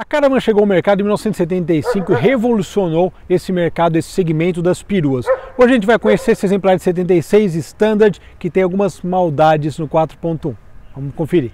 A Caravan chegou ao mercado em 1975 e revolucionou esse mercado, esse segmento das perus. Hoje a gente vai conhecer esse exemplar de 76 Standard, que tem algumas maldades no 4.1. Vamos conferir.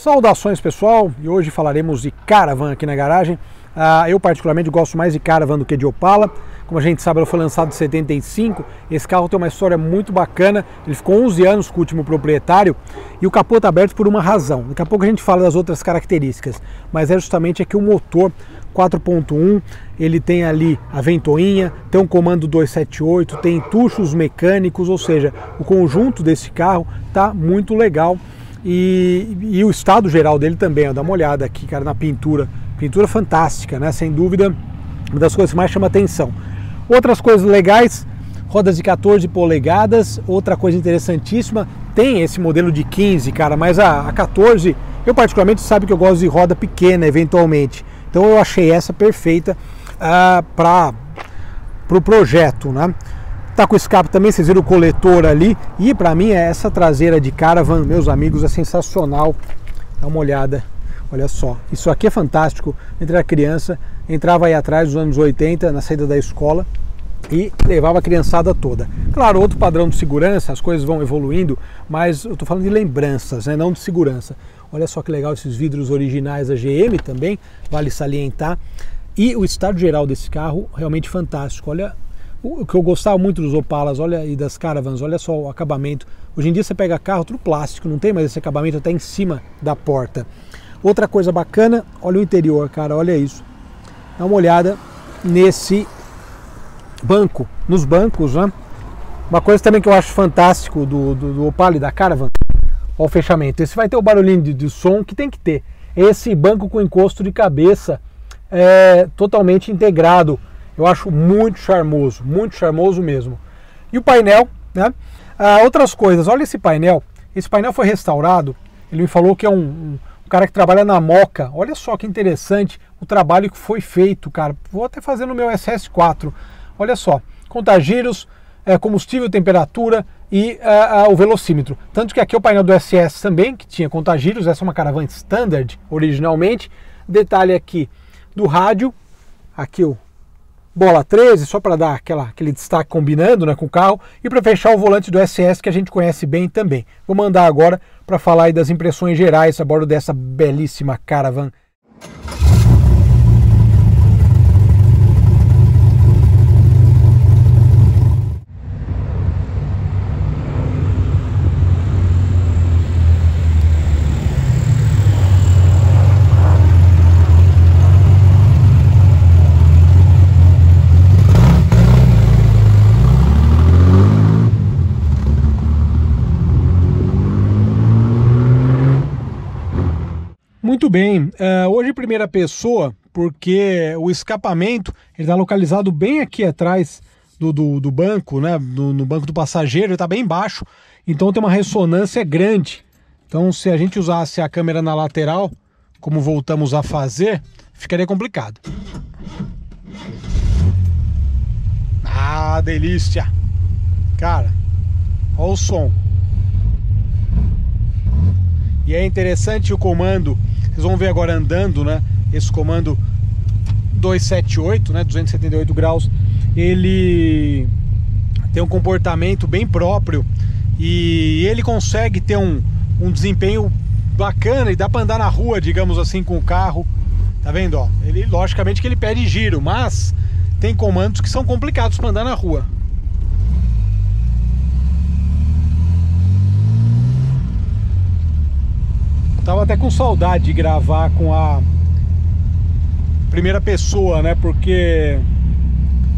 Saudações pessoal, e hoje falaremos de Caravan aqui na garagem. Eu particularmente gosto mais de Caravan do que de Opala. Como a gente sabe, ela foi lançada em 75, esse carro tem uma história muito bacana, ele ficou 11 anos com o último proprietário e o capô está aberto por uma razão. Daqui a pouco a gente fala das outras características, mas é justamente que o motor 4.1, ele tem ali a ventoinha, tem um comando 278, tem tuchos mecânicos, ou seja, o conjunto desse carro está muito legal. E o estado geral dele também, ó, dá uma olhada aqui, cara, na pintura fantástica, né? Sem dúvida, uma das coisas que mais chama atenção. Outras coisas legais, rodas de 14 polegadas, outra coisa interessantíssima, tem esse modelo de 15, cara, mas a 14, eu particularmente sabe que eu gosto de roda pequena, eventualmente, então eu achei essa perfeita para pro projeto, né? Tá com escape também, vocês viram o coletor ali, e pra mim é essa traseira de Caravan, meus amigos, é sensacional. Dá uma olhada, olha só, isso aqui é fantástico. Entre a criança, entrava aí atrás dos anos 80, na saída da escola, e levava a criançada toda. Claro, outro padrão de segurança, as coisas vão evoluindo, mas eu tô falando de lembranças, né? Não de segurança. Olha só que legal esses vidros originais da GM também, vale salientar. E o estado geral desse carro, realmente fantástico, olha. O que eu gostava muito dos Opalas, olha, e das Caravans, olha só o acabamento. Hoje em dia você pega carro, tudo plástico, não tem mais esse acabamento até em cima da porta. Outra coisa bacana, olha o interior, cara, olha isso. Dá uma olhada nesse banco, nos bancos, né? Uma coisa também que eu acho fantástico do Opala e da Caravan, olha o fechamento. Esse vai ter o barulhinho de som que tem que ter. Esse banco com encosto de cabeça é totalmente integrado. Eu acho muito charmoso mesmo. E o painel, né? Outras coisas, olha esse painel foi restaurado, ele me falou que é um cara que trabalha na Moca, olha só que interessante o trabalho que foi feito, cara. Vou até fazer no meu SS4, olha só, contagiros, combustível, temperatura e o velocímetro. Tanto que aqui é o painel do SS também, que tinha contagiros, essa é uma Caravan Standard originalmente. Detalhe aqui do rádio, aqui o bola 13, só para dar aquele destaque combinando, né, com o carro, e para fechar o volante do SS que a gente conhece bem também. Vou mandar agora para falar aí das impressões gerais a bordo dessa belíssima Caravan. Muito bem, hoje primeira pessoa, porque o escapamento está localizado bem aqui atrás do banco, né? No banco do passageiro, está bem baixo, então tem uma ressonância grande. Então se a gente usasse a câmera na lateral, como voltamos a fazer, ficaria complicado. Ah, delícia! Cara, olha o som. E é interessante o comando. Vocês vão ver agora andando, né? Esse comando 278, né? 278 graus, ele tem um comportamento bem próprio e ele consegue ter um desempenho bacana e dá para andar na rua, digamos assim, com o carro. Tá vendo? Ó, ele logicamente que ele pede giro, mas tem comandos que são complicados para andar na rua. Tava até com saudade de gravar com a primeira pessoa, né? Porque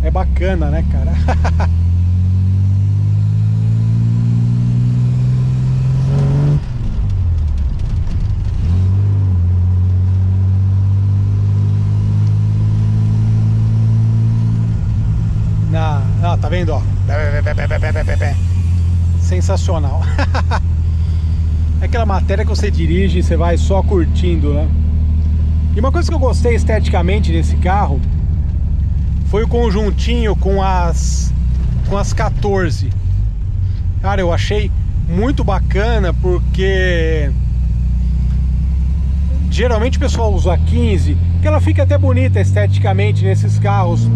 é bacana, né, cara? Ah, tá vendo, ó? Sensacional. É aquela matéria que você dirige e você vai só curtindo, né? E uma coisa que eu gostei esteticamente desse carro foi o conjuntinho com as 14. Cara, eu achei muito bacana, porque geralmente o pessoal usa a 15, que ela fica até bonita esteticamente nesses carros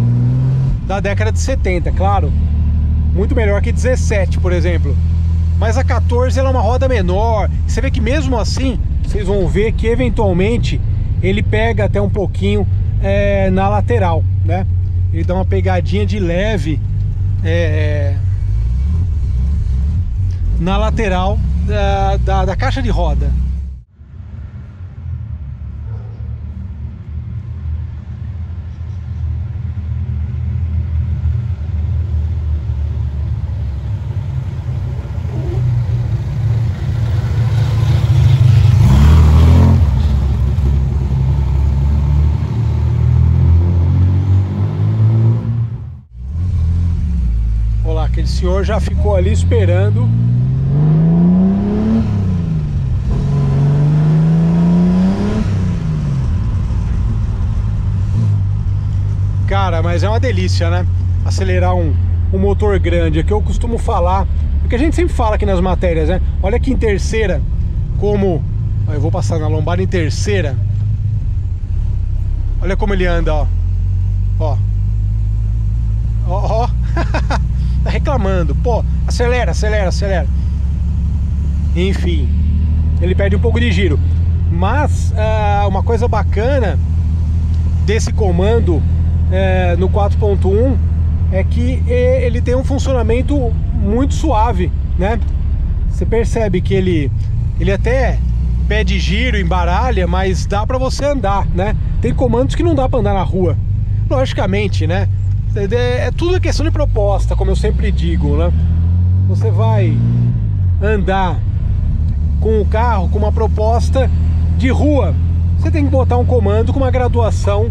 da década de 70, claro, muito melhor que 17, por exemplo. Mas a 14 ela é uma roda menor. Você vê que mesmo assim, vocês vão ver que eventualmente ele pega até um pouquinho na lateral, né? Ele dá uma pegadinha de leve na lateral da caixa de roda. Aquele senhor já ficou ali esperando. Cara, mas é uma delícia, né? Acelerar um motor grande. É que eu costumo falar, porque a gente sempre fala aqui nas matérias, né? Olha aqui em terceira, como... Eu vou passar na lombada em terceira. Olha como ele anda, ó. Ó. Ó, ó. Tá reclamando, pô, acelera, acelera, acelera. Enfim, ele perde um pouco de giro. Mas uma coisa bacana desse comando no 4.1 é que ele tem um funcionamento muito suave, né? Você percebe que ele até pede giro, embaralha, mas dá pra você andar, né? Tem comandos que não dá pra andar na rua, logicamente, né? É tudo questão de proposta, como eu sempre digo, né? Você vai andar com o carro com uma proposta de rua, você tem que botar um comando com uma graduação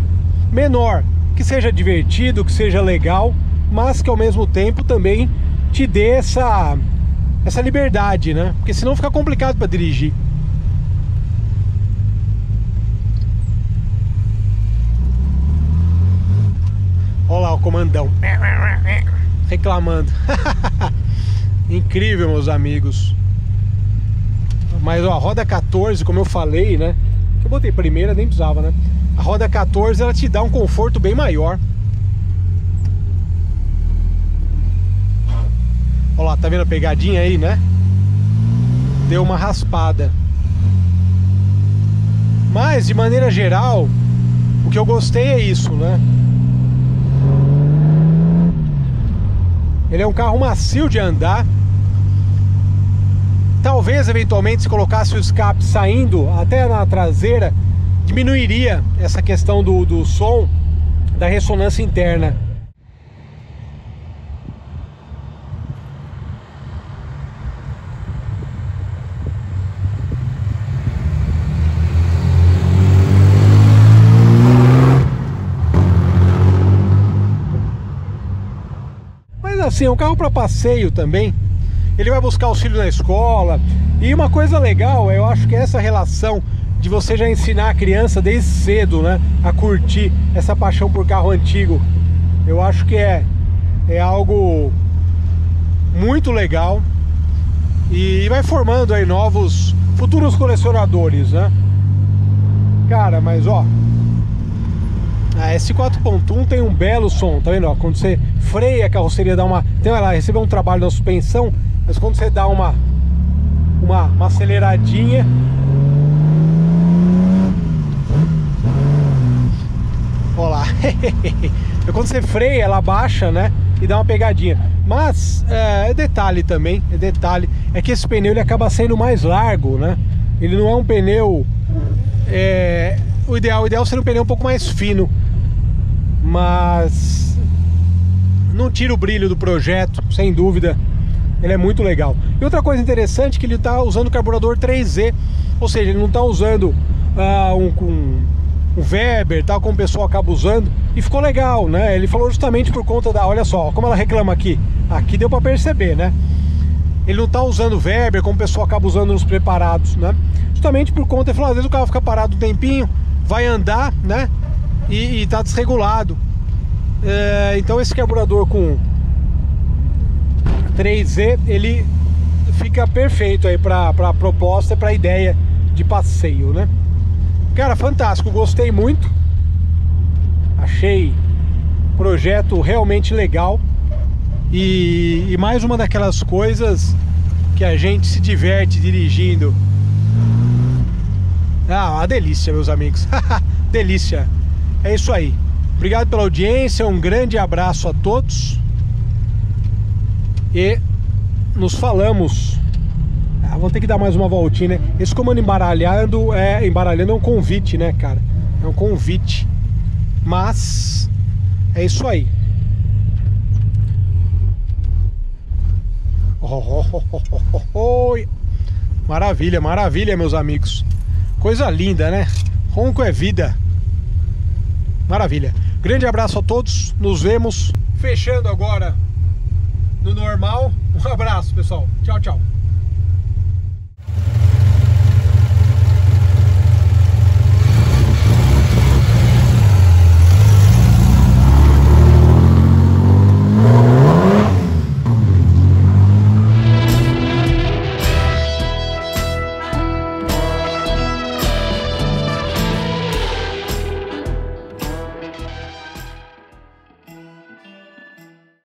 menor, que seja divertido, que seja legal, mas que ao mesmo tempo também te dê essa liberdade, né? Porque senão fica complicado para dirigir. Olha lá o comandão reclamando. Incrível, meus amigos. Mas ó, a roda 14, como eu falei, né, que eu botei primeira, nem precisava, né? A roda 14, ela te dá um conforto bem maior. Olha lá, tá vendo a pegadinha aí, né? Deu uma raspada. Mas de maneira geral, o que eu gostei é isso, né? Ele é um carro macio de andar. Talvez, eventualmente, se colocasse o escape saindo até na traseira, diminuiria essa questão do som, da ressonância interna. Assim, é um carro para passeio também. Ele vai buscar os filhos na escola. E uma coisa legal, eu acho que é essa relação de você já ensinar a criança desde cedo, né, a curtir essa paixão por carro antigo. Eu acho que é algo muito legal. E vai formando aí novos futuros colecionadores, né? Cara, mas ó, a S4.1 tem um belo som, tá vendo? Ó, quando você freia, a carroceria dá uma... Então, ela recebeu um trabalho na suspensão, mas quando você dá uma aceleradinha, olha lá. Quando você freia, ela baixa, né? E dá uma pegadinha. Mas detalhe também, detalhe é que esse pneu ele acaba sendo mais largo, né? Ele não é um pneu... O ideal seria um pneu um pouco mais fino, mas não tira o brilho do projeto, sem dúvida. Ele é muito legal. E outra coisa interessante é que ele está usando carburador 3Z, ou seja, ele não está usando um Weber, tal como o pessoal acaba usando. E ficou legal, né? Ele falou justamente por conta da... Olha só, como ela reclama aqui. Aqui deu para perceber, né? Ele não tá usando Weber como o pessoal acaba usando nos preparados, né? Justamente por conta, ele falou, às vezes o carro fica parado um tempinho, vai andar, né? E tá desregulado. Então esse carburador com 3Z, ele fica perfeito aí pra proposta, pra ideia de passeio, né? Cara, fantástico, gostei muito. Achei o projeto realmente legal. E mais uma daquelas coisas que a gente se diverte dirigindo. Ah, uma delícia, meus amigos. Delícia. É isso aí. Obrigado pela audiência, um grande abraço a todos. E nos falamos. Ah, vou ter que dar mais uma voltinha, né? Esse comando embaralhando é um convite, né, cara? É um convite. Mas é isso aí. Maravilha, maravilha, meus amigos. Coisa linda, né? Ronco é vida. Maravilha. Grande abraço a todos. Nos vemos. Fechando agora no normal. Um abraço, pessoal. Tchau, tchau.